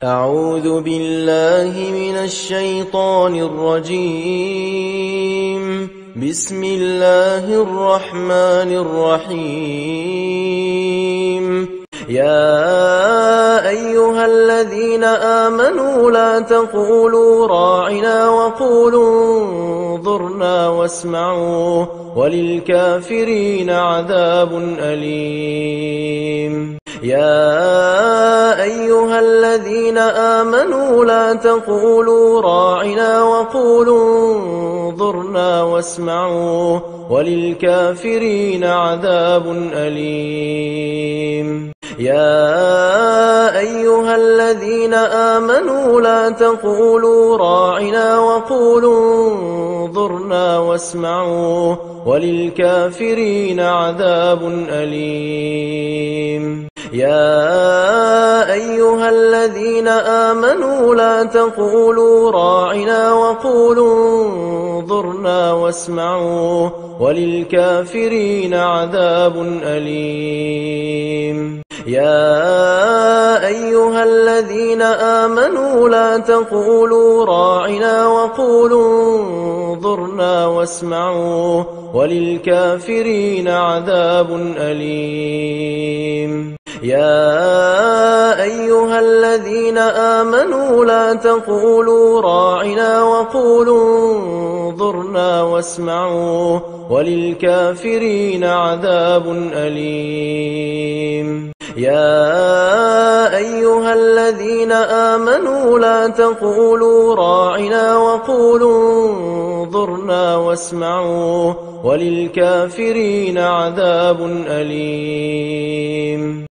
أعوذ بالله من الشيطان الرجيم. بسم الله الرحمن الرحيم. يا أيها الذين آمنوا لا تقولوا راعنا وقولوا انظرنا واسمعوا وللكافرين عذاب أليم. يا أيها الذين آمنوا لا تقولوا راعنا وقولوا انظرنا واسمعوا وللكافرين عذاب أليم. يا أيها الذين آمنوا لا تقولوا راعنا وقولوا انظرنا واسمعوا وللكافرين عذاب أليم. يا أيها الذين آمنوا لا تقولوا راعنا وقولوا انظرنا واسمعوا وللكافرين عذاب أليم. يا أيها الذين آمنوا لا تقولوا راعنا وقولوا انظرنا واسمعوا وللكافرين عذاب أليم. يا أيها الذين آمنوا لا تقولوا راعنا وقولوا انظرنا واسمعوا وللكافرين عذاب أليم. يا أيها الذين آمنوا لا تقولوا راعنا وقولوا انظرنا واسمعوا وللكافرين عذاب أليم.